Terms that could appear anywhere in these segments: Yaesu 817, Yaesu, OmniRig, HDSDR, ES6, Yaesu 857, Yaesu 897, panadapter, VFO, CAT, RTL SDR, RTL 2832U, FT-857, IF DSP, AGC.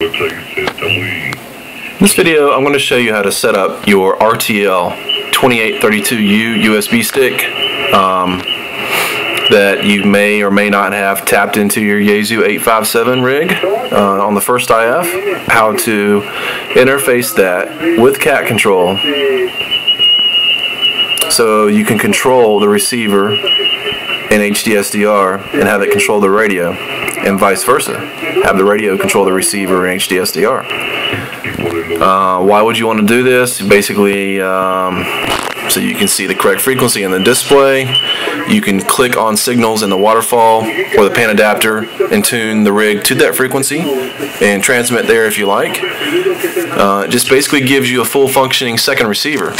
In this video, I'm going to show you how to set up your RTL 2832U USB stick that you may or may not have tapped into your Yaesu 857 rig on the first IF, how to interface that with CAT control so you can control the receiver in HDSDR and have it control the radio, and vice versa, have the radio control the receiver in HDSDR. Why would you want to do this? Basically, so you can see the correct frequency in the display. You can click on signals in the waterfall or the pan adapter and tune the rig to that frequency and transmit there if you like. It just basically gives you a full functioning second receiver.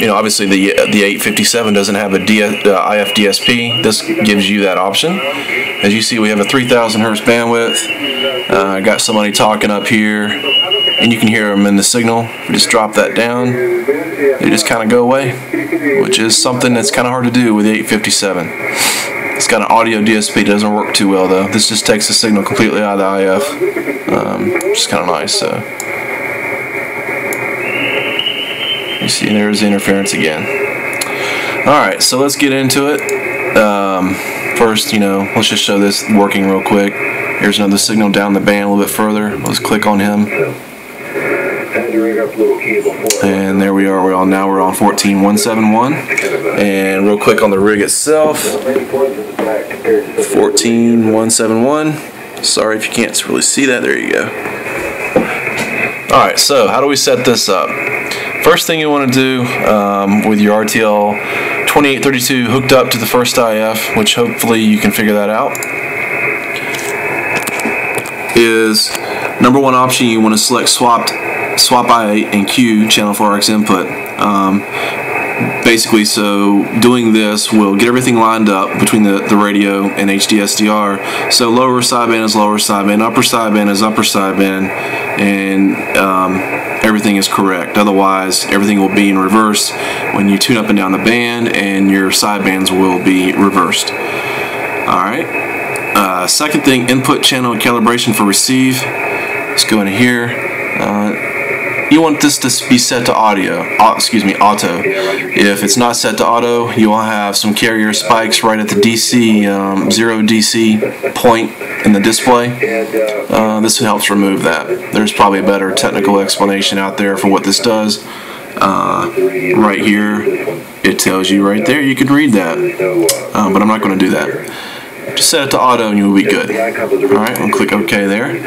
You know, obviously the 857 doesn't have a IF DSP. This gives you that option. As you see, we have a 3,000 hertz bandwidth. I got somebody talking up here, and you can hear them in the signal. We just drop that down; they just kind of go away, which is something that's kind of hard to do with the 857. It's got an audio DSP. It doesn't work too well though. This just takes the signal completely out of the IF, which is kind of nice. So. You see, and there's the interference again. Alright, so let's get into it. First, let's just show this working real quick. Here's another signal down the band a little bit further. Let's click on him. And there we are. Now we're on 14171. And real quick on the rig itself, 14171. Sorry if you can't really see that. There you go. Alright, so how do we set this up? First thing you want to do with your RTL 2832 hooked up to the first IF, which hopefully you can figure that out, is number one option. You want to select swap I8 and Q channel 4X input. Basically, so doing this will get everything lined up between the radio and HDSDR. So lower sideband is lower sideband, upper sideband is upper sideband, and everything is correct. Otherwise, everything will be in reverse when you tune up and down the band, and your sidebands will be reversed. Alright. Second thing, input channel calibration for receive. Let's go in here. You want this to be set to auto. If it's not set to auto, you will have some carrier spikes right at the DC, 0 DC point in the display. This helps remove that. There's probably a better technical explanation out there for what this does. Right here, it tells you right there. You can read that, but I'm not going to do that. Just set it to auto and you'll be good. Alright, we'll click OK there.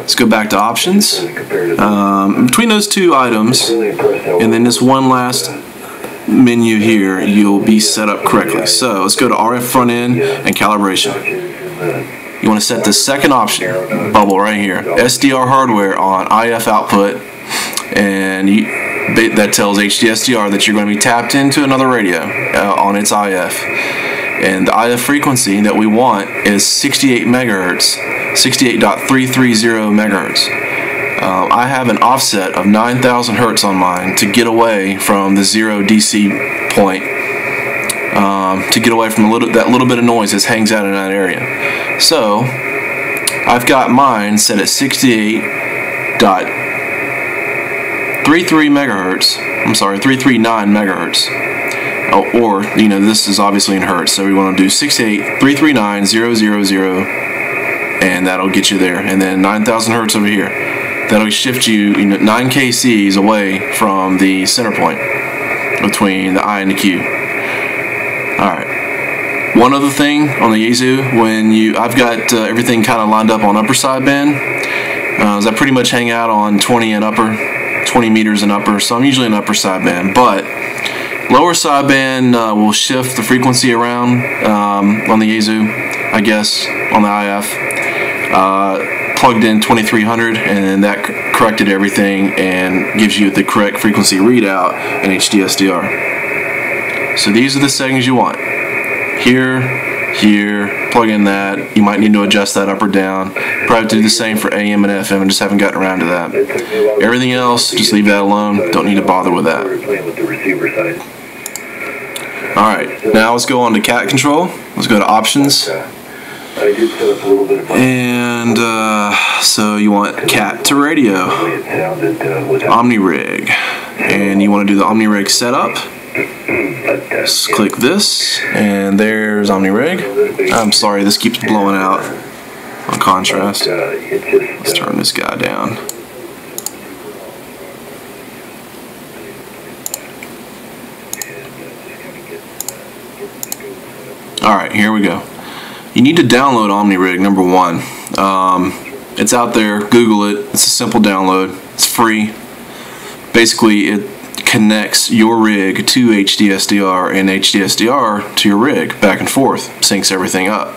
Let's go back to options. Between those two items, and then this one last menu here, you'll be set up correctly. So let's go to RF front end and calibration. You want to set the second option bubble right here, SDR hardware on IF output, and that tells HDSDR that you're going to be tapped into another radio on its IF. And the IF frequency that we want is 68 megahertz, 68.330 megahertz. I have an offset of 9,000 hertz on mine to get away from the 0 DC point, to get away from that little bit of noise that hangs out in that area. So I've got mine set at 339 megahertz. Or this is obviously in hertz, so we want to do 68.339,000, and that'll get you there. And then 9,000 hertz over here. That'll shift you 9 kcs away from the center point between the I and the Q. Alright, one other thing on the Yaesu, I've got everything kind of lined up on upper sideband, as I pretty much hang out on 20 meters and upper, so I'm usually in upper sideband, but lower sideband will shift the frequency around on the Yaesu, I guess, on the IF. Plugged in 2300, and that corrected everything and gives you the correct frequency readout in HDSDR. So these are the settings you want. Here, plug in that. You might need to adjust that up or down. Probably do the same for AM and FM. I just haven't gotten around to that. Everything else, just leave that alone. Don't need to bother with that. Alright, now let's go on to CAT control. Let's go to options. I did set up a little bit of fun. And so you want CAT to radio, OmniRig, and you want to do the OmniRig setup. Just click this, and there's OmniRig. I'm sorry, this keeps blowing out on contrast. Let's turn this guy down. Alright, here we go. You need to download OmniRig, number one. It's out there. Google it. It's a simple download. It's free. Basically, it connects your rig to HDSDR and HDSDR to your rig, back and forth. Syncs everything up.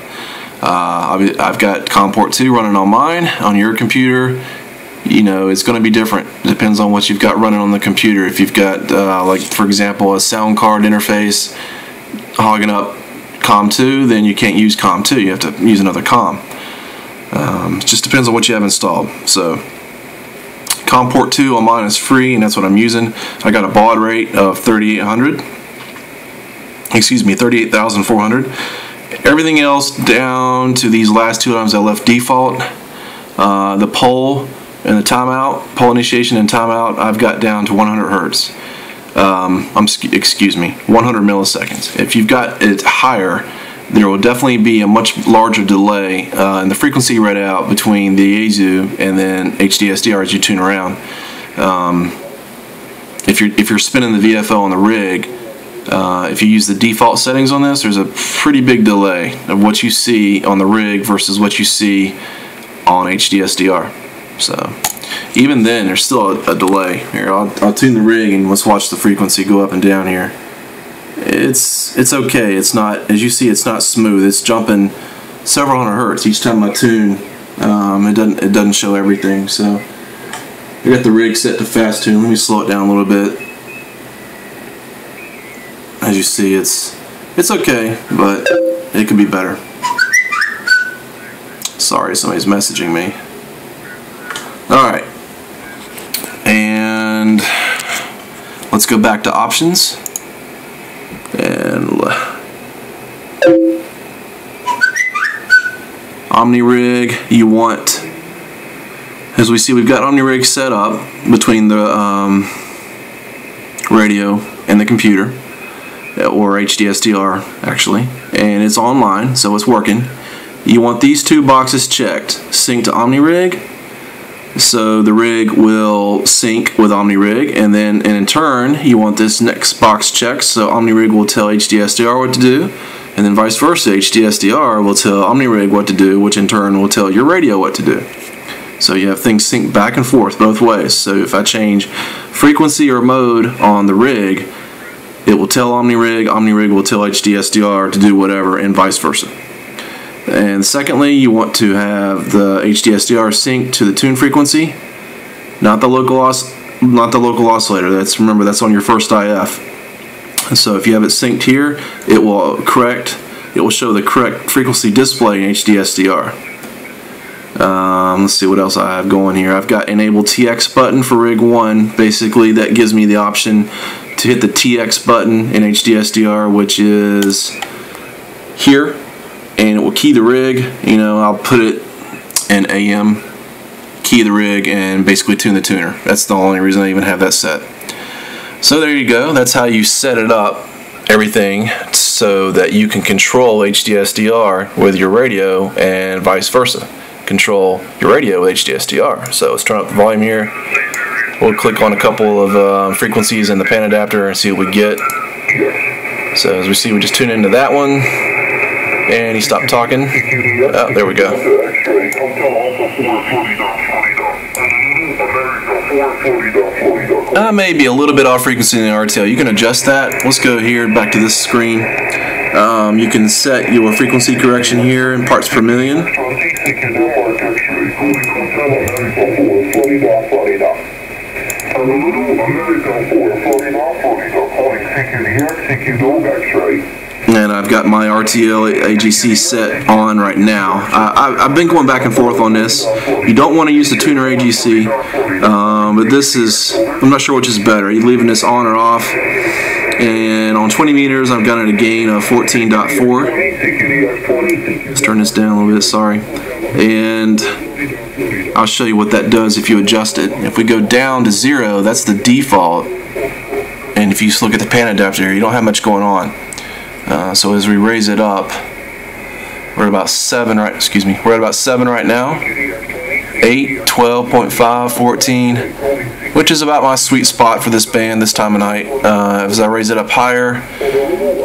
I've got COM port 2 running on mine. On your computer, you know, it's going to be different. It depends on what you've got running on the computer. If you've got, like, for example, a sound card interface hogging up COM2, then you can't use COM2. You have to use another COM. It just depends on what you have installed. So, COM port 2 on mine is free, and that's what I'm using. I got a baud rate of 38,400. Everything else down to these last two items I left default. The poll and the timeout, poll initiation and timeout, I've got down to 100 hertz. Excuse me, 100 milliseconds. If you've got it higher, there will definitely be a much larger delay in the frequency readout between the Yaesu and then HDSDR as you tune around. If you're spinning the VFO on the rig, if you use the default settings on this, there's a pretty big delay of what you see on the rig versus what you see on HDSDR. So even then, there's still a delay. Here, I'll tune the rig and let's watch the frequency go up and down here. It's okay. It's not, as you see, it's not smooth. It's jumping several hundred hertz each time I tune. It doesn't show everything. So I got the rig set to fast tune. Let me slow it down a little bit. As you see, it's okay, but it could be better. Sorry, somebody's messaging me. Alright, and let's go back to options, and OmniRig, you want, as we see, we've got OmniRig set up between the radio and the computer, or HDSDR actually, and it's online, so it's working. You want these two boxes checked, sync to OmniRig, so the rig will sync with OmniRig, and then in turn you want this next box checked, so OmniRig will tell HDSDR what to do, and then vice versa, HDSDR will tell OmniRig what to do, which in turn will tell your radio what to do. So you have things sync back and forth both ways. So if I change frequency or mode on the rig, it will tell OmniRig, OmniRig will tell HDSDR to do whatever, and vice versa. And secondly, you want to have the HDSDR sync to the tune frequency, not the local oscillator. That's, remember, that's on your first IF. And so if you have it synced here, it will show the correct frequency display in HDSDR. Let's see what else I have going here. I've got enable TX button for rig 1. Basically, that gives me the option to hit the TX button in HDSDR, which is here. And it will key the rig, you know, I'll put it in AM, key the rig, and basically tune the tuner. That's the only reason I even have that set. So there you go, that's how you set it up, everything, so that you can control HDSDR with your radio and vice versa. Control your radio with HDSDR. So let's turn up the volume here. We'll click on a couple of frequencies in the panadapter and see what we get. So as we see, we just tune into that one. And he stopped talking. Oh, there we go. I may be a little bit off frequency in the RTL. You can adjust that. Let's go here back to this screen. You can set your frequency correction here in parts per million. And I've got my RTL AGC set on right now. I've been going back and forth on this. You don't want to use the tuner AGC, but this is, I'm not sure which is better. Are you leaving this on or off? And on 20 meters, I've got a gain of 14.4. Let's turn this down a little bit, sorry. And I'll show you what that does if you adjust it. If we go down to 0, that's the default. And if you just look at the pan adapter, you don't have much going on. So as we raise it up, we're at about 7 right, excuse me, we're at about 7 right now. 8, 12.5, 14, which is about my sweet spot for this band this time of night. As I raise it up higher,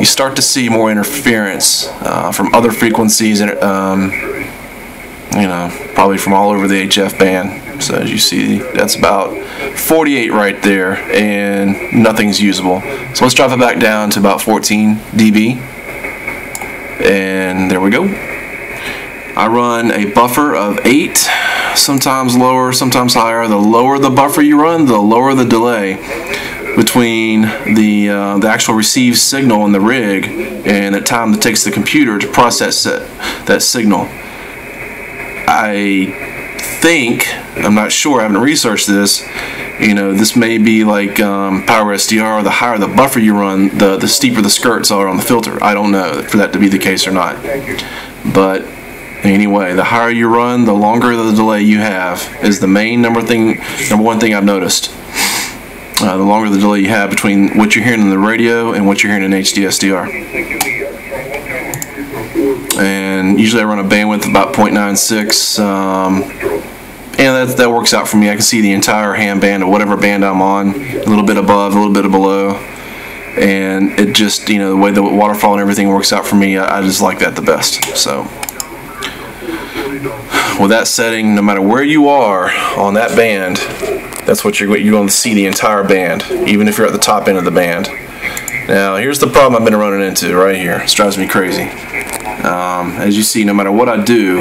you start to see more interference from other frequencies, and you know, probably from all over the HF band. So as you see, that's about 48 right there, and nothing's usable. So let's drop it back down to about 14 dB, and there we go. I run a buffer of 8, sometimes lower, sometimes higher. The lower the buffer you run, the lower the delay between the actual received signal in the rig and the time it takes the computer to process that signal. I think, I'm not sure, I haven't researched this, you know, this may be like Power SDR. The higher the buffer you run, the steeper the skirts are on the filter. I don't know for that to be the case or not. But anyway, the higher you run, the longer the delay you have is the main number one thing I've noticed. The longer the delay you have between what you're hearing in the radio and what you're hearing in HDSDR. And usually I run a bandwidth about 0.96, and that works out for me. I can see the entire ham band or whatever band I'm on, a little bit above, a little bit below, and it just, you know, the way the waterfall and everything works out for me, I just like that the best. So with that setting, no matter where you are on that band, that's what you're going to see, the entire band, even if you're at the top end of the band. Now here's the problem I've been running into right here. It drives me crazy. As you see, no matter what I do,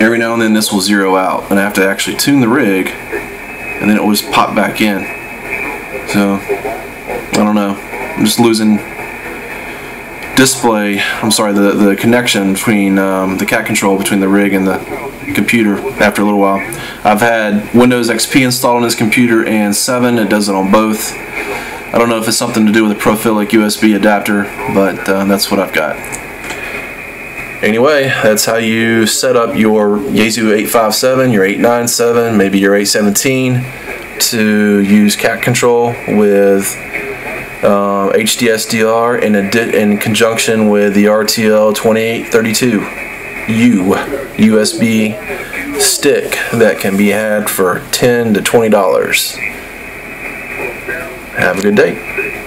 every now and then this will zero out, and I have to actually tune the rig, and then it will just pop back in. So I don't know. I'm just losing display. I'm sorry, the connection between the CAT control between the rig and the computer. After a little while, I've had Windows XP installed on this computer and 7. It does it on both. I don't know if it's something to do with a Profilic USB adapter, but that's what I've got. Anyway, that's how you set up your Yaesu 857, your 897, maybe your 817 to use CAT control with HDSDR in conjunction with the RTL 2832U USB stick that can be had for $10 to $20. Have a good day.